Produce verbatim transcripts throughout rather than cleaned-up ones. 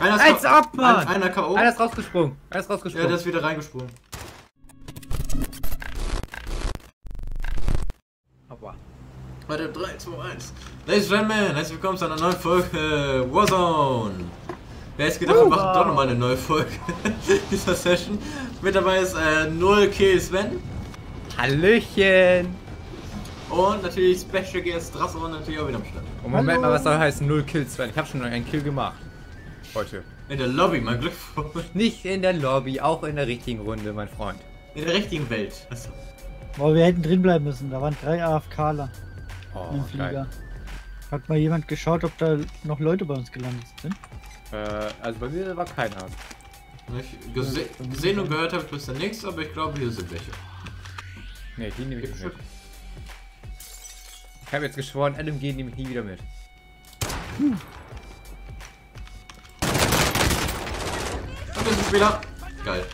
Einer ist Als ab, Mann! Ein, einer K O. Einer ist rausgesprungen. Einer ist rausgesprungen. Ja, der ist wieder reingesprungen. Aua. Warte, drei, zwei, eins. Ladies and Gentlemen, herzlich willkommen zu einer neuen Folge Warzone. Wer jetzt gedacht, wir uh, machen wow. doch nochmal eine neue Folge dieser Session. Mit dabei ist äh, null Kill Sven. Hallöchen. Und natürlich Special Guest Drasron natürlich auch wieder am Start. Und Moment Hallo. mal, was soll heißen null Kill Sven? Ich habe schon einen Kill gemacht. Heute. In der Lobby, mein Glückwunsch. Nicht in der Lobby, auch in der richtigen Runde, mein Freund. In der richtigen Welt. Achso. Boah, wir hätten drin bleiben müssen. Da waren drei AFKler. Oh, im Flieger. Geil. Hat mal jemand geschaut, ob da noch Leute bei uns gelandet sind? Äh, also bei mir war keiner. Ich gese gesehen und gehört habe ich bisher nichts, aber ich glaube, hier sind welche. Ne, die nehme ich nicht mit. Ich habe jetzt geschworen, L M G nehme ich nie wieder mit. Hm. Das ist ein Spieler. Geil.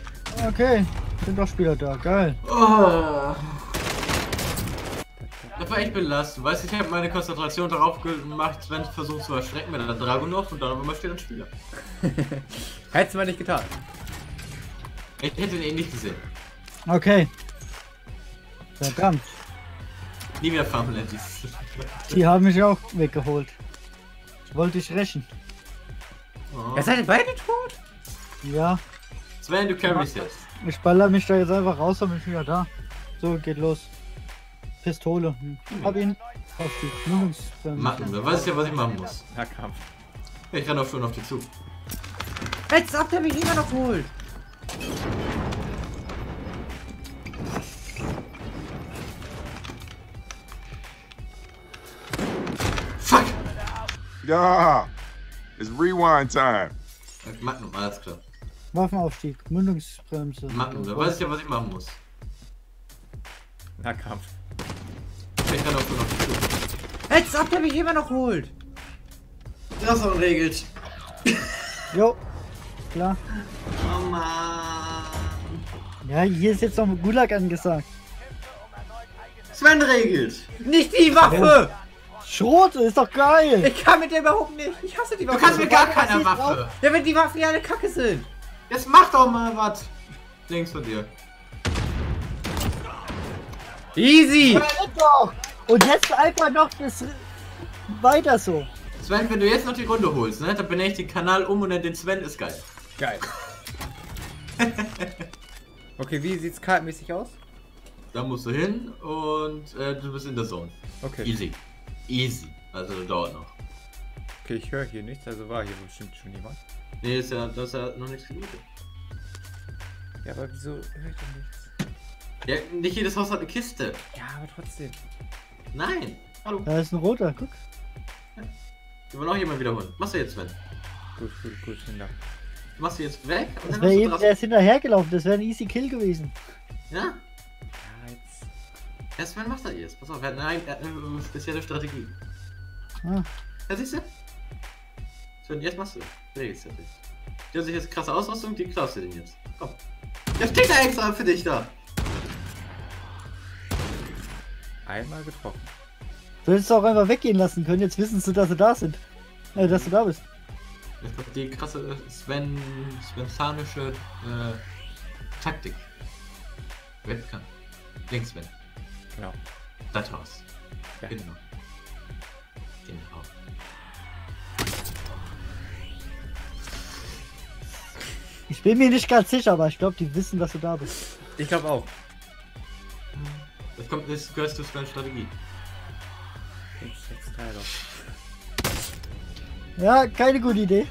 Okay, sind doch Spieler da. Geil. Oh. Das war echt belastend. Weißt du, ich habe meine Konzentration darauf gemacht, Sven versucht zu erschrecken mit der Drago noch und dann auf einmal steht ein Spieler. Hättest du mal nicht getan. Ich hätte ihn eh nicht gesehen. Okay. Verdammt. Nie wieder Farmland. Die haben mich auch weggeholt. Ich wollte dich rächen. Oh. Er seid beide tot? Ja. Sven, du carries jetzt. Ich baller mich da jetzt einfach raus, dann bin ich wieder da. So, geht los. Pistole. Hm. Mhm. Hab ihn. Auf die Jungs. Machen wir. Weiß ich ja, was ich machen muss. Nahkampf. Ich renn auch schon auf die zu. Jetzt habt ihr mich immer noch geholt. Fuck! Ja! It's rewind time. Magnum, alles klar. Waffenaufstieg, Mündungsbremse. Magnum, da weiß ich ja, was ich machen muss. Nahkampf. Ich kann auch nur noch die Tür. Jetzt, ob der mich immer noch holt! Das ist auch regelt. Jo, klar. Oh Mann. Ja, hier ist jetzt noch ein Gulag angesagt. Sven regelt! Nicht die Waffe! Oh. Schrot, ist doch geil! Ich kann mit der überhaupt nicht! Ich hasse die Waffe! Du kannst mit gar keiner Waffe! Drauf. Ja, wenn die Waffen ja alle kacke sind! Jetzt mach doch mal was! Links von dir. Easy! Und jetzt einfach noch das weiter so. Sven, wenn du jetzt noch die Runde holst, ne, dann bin ich den Kanal um und dann den Sven ist geil. Geil. Okay, wie sieht's kartenmäßig aus? Da musst du hin und äh, du bist in der Zone. Okay. Easy. Easy. Also das dauert noch. Okay, ich höre hier nichts, also war hier bestimmt schon jemand. Nee, ist ja, das ist ja noch nichts genug. Ja, aber wieso höre ich denn nichts? Ja, nicht jedes Haus hat eine Kiste. Ja, aber trotzdem. Nein. Hallo. Da ist ein roter, guck. Ja. Wir wollen auch jemanden wiederholen. Machst du jetzt, Sven? Gut, gut, gut, vielen Dank. Machst du jetzt weg? Das wäre eben, der ist hinterhergelaufen, das wäre ein easy Kill gewesen. Ja? Ja, jetzt. Ja, Sven macht das jetzt. Pass auf, er hat eine, er hat eine spezielle Strategie. Ah. Ja, siehst du? Sven, jetzt machst du. Nee, jetzt nicht. Die hat sich jetzt krasse Ausrüstung, die klaust du den jetzt. Komm. Der steht da extra für dich da. Einmal getroffen. Du hättest auch einfach weggehen lassen können, jetzt wissen sie, dass sie da sind. Äh, dass du da bist. Jetzt kommt die krasse Sven... Svenzanische... äh... Taktik. Wer kann? Links, Sven. Genau. Das Haus. Ja. Genau. Genau. Ich bin mir nicht ganz sicher, aber ich glaube, die wissen, dass du da bist. Ich glaube auch. Das kommt, das gehört zu Sven's Strategie. Ja, keine gute Idee.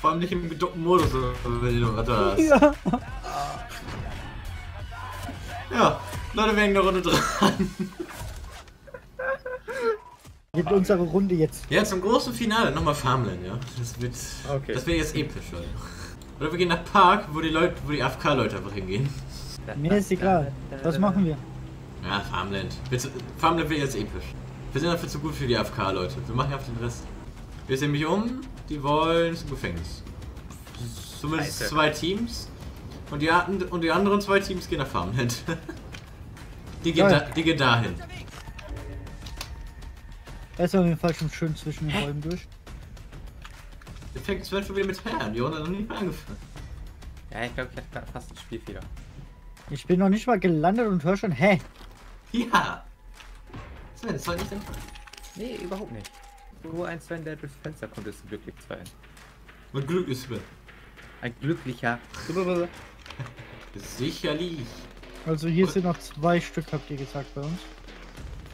Vor allem nicht im geduckten Modus, wenn die noch Ratter hast. Ja. Ja, Leute, wir hängen eine Runde dran. Gibt unsere Runde jetzt. Ja, zum großen Finale nochmal Farmland, ja. Das wird, okay. Das wäre jetzt episch, Leute. Oder wir gehen nach Park, wo die Leute, wo die A F K-Leute einfach hingehen. Mir ist egal. Was machen wir? Ja, Farmland. Farmland wird jetzt episch. Wir sind dafür zu gut für die A F K, Leute. Wir machen auf den Rest. Wir sehen mich um. Die wollen zum Gefängnis. Zumindest Scheiße. Zwei Teams. Und die, und die anderen zwei Teams gehen nach Farmland. Die gehen, da, die gehen dahin. Erstmal auf jeden Fall schon schön zwischen den Räumen durch. Der fängt Sven schon wieder mit Herren, die hat noch nicht mal angefangen. Ja, ich glaube, ich hatte gerade fast einen Spielfehler. Ich bin noch nicht mal gelandet und höre schon, hä? Ja! Sven, das war nicht dein Fall. Nee, überhaupt nicht. Nur ein Sven, der durchs Fenster kommt, ist glücklich sein. Mein Glück ist Sven. Ein glücklicher. Sicherlich. Also hier und sind noch zwei Stück, habt ihr gesagt, bei uns.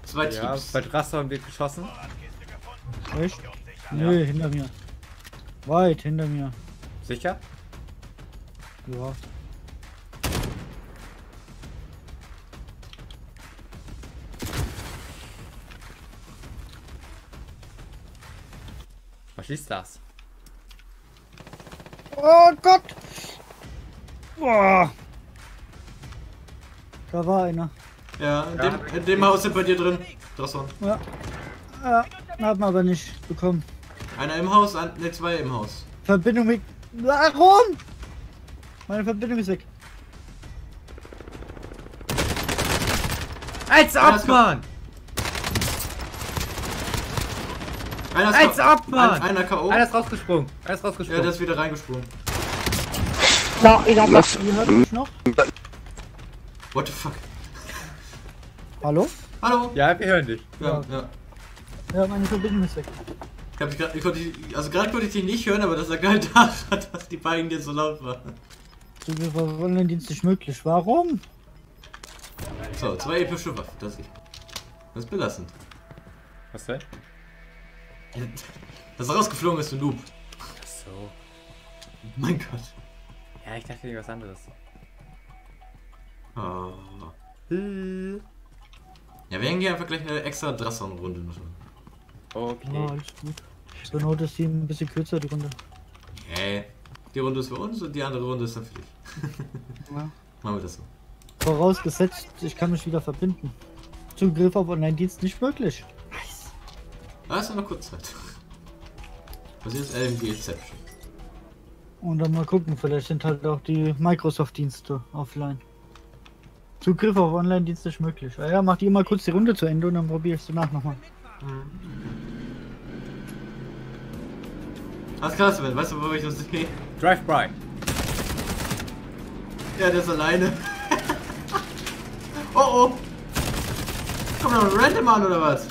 Zwei Teams. Ja, bei Drasron wird geschossen. Echt? Nee, ja. Hinter mir. Weit hinter mir. Sicher? Ja. Was ist das? Oh Gott! Boah. Da war einer. Ja, in dem, in dem Haus sind bei dir drin. Drasson. Ja. Ja, haben wir aber nicht bekommen. Einer im Haus, ne, zwei im Haus. Verbindung mit. Warum? Meine Verbindung ist weg. Als ob, Mann! Als ob, Mann! Einer K O. Einer ist rausgesprungen. Einer ist rausgesprungen. Ja, der ist wieder reingesprungen. Na, ich hab was. Noch? What the fuck? Hallo? Hallo? Ja, wir hören dich. Ja, ja. Ja, meine Verbindung ist weg. Ich hab dich grad, ich konnte, also gerade konnte ich dich nicht hören, aber das lag halt daran, dass die beiden dir so laut waren. So, wir wollen den Dienst nicht möglich. Warum? So, zwei epische Waffen, das ich. Das ist belastend. Was denn? Das rausgeflogen ist, du Noob. Ach so. Mein Gott. Ja, ich dachte was anderes. Oh. Hm. Ja, wir hängen hier einfach gleich eine extra Drasson-Runde noch. Okay. Ja, alles gut. Dann haut das Team ein bisschen kürzer, die Runde. Okay. Die Runde ist für uns und die andere Runde ist dann für dich. Ja. Machen wir das so. Vorausgesetzt, ich kann mich wieder verbinden. Zugriff auf Online-Dienst nicht möglich. Nice. Da ist ja noch kurz Zeit. Das ist L M G-Exception. Und dann mal gucken, vielleicht sind halt auch die Microsoft-Dienste offline. Zugriff auf Online-Dienste nicht möglich. Ja, ja, mach die immer kurz die Runde zu Ende und dann probiere ich es danach nochmal. Mhm. Alles klar, Sven, weißt du, wo ich uns nicht gehe? Drive-by. Ja, der ist alleine. Oh oh! Kommt noch ein Random an oder was?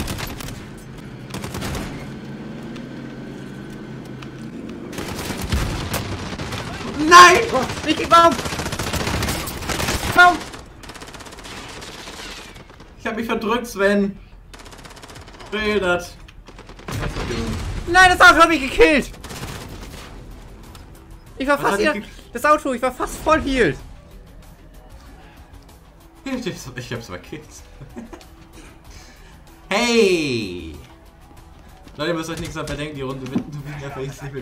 Nein! Oh, nicht die Baum! Baum! Ich hab mich verdrückt, Sven! Das. Nein, das Auto hat mich gekillt! Ich war fast hier. Das Auto, ich war fast voll healed! Ich hab's verkillt. Hey! Leute, ihr müsst euch nichts dabei denken, die Runde mitten wegen der Face nicht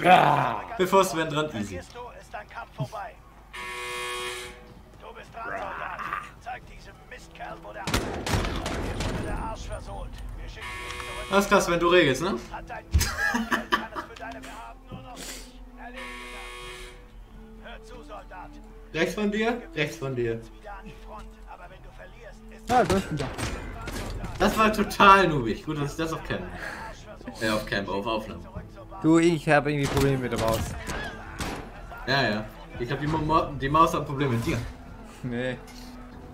bekommen. Bevor Sven dran easy. Kampf vorbei. Du bist dran, Soldat. Zeig diesem Mistkerl, wo der Arsch wird. Der Arsch versohlt. Wir schicken dich zurück. Das ist krass, wenn du regelst, ne? Hat dein Team verurteilt, kann es für deine Behaben nur noch nicht erledigt werden. Hör zu, Soldat. Rechts von dir? Rechts von dir. Ja, das ist wieder. Das war total noobig. Gut, dass ich das auf Camp. Ja, auf Camp, auf Aufnahme. Du, ich habe irgendwie Probleme mit der Maus. Ja, ja. Ich glaube, die, die Maus hat Probleme mit dir. Nee.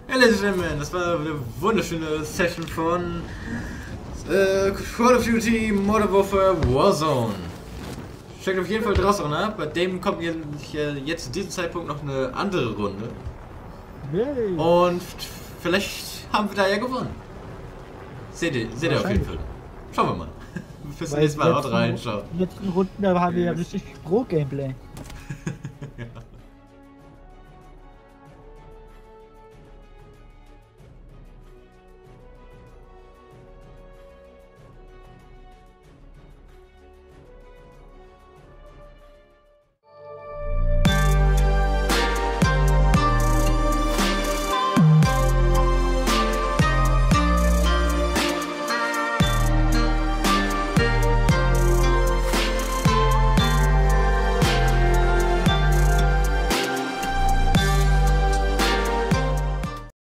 Ja, Ladies and Gentlemen, das war eine wunderschöne Session von äh, Call of Duty Modern Warfare Warzone. Checkt auf jeden Fall Drasson ab. Bei dem kommt jetzt zu diesem Zeitpunkt noch eine andere Runde. Yay. Und vielleicht haben wir da ja gewonnen. Seht ihr, seht ihr auf jeden Fall. Schauen wir mal. Bis zum nächsten Mal. Haut rein. Ciao. In den letzten Runden haben wir ja richtig Pro-Gameplay.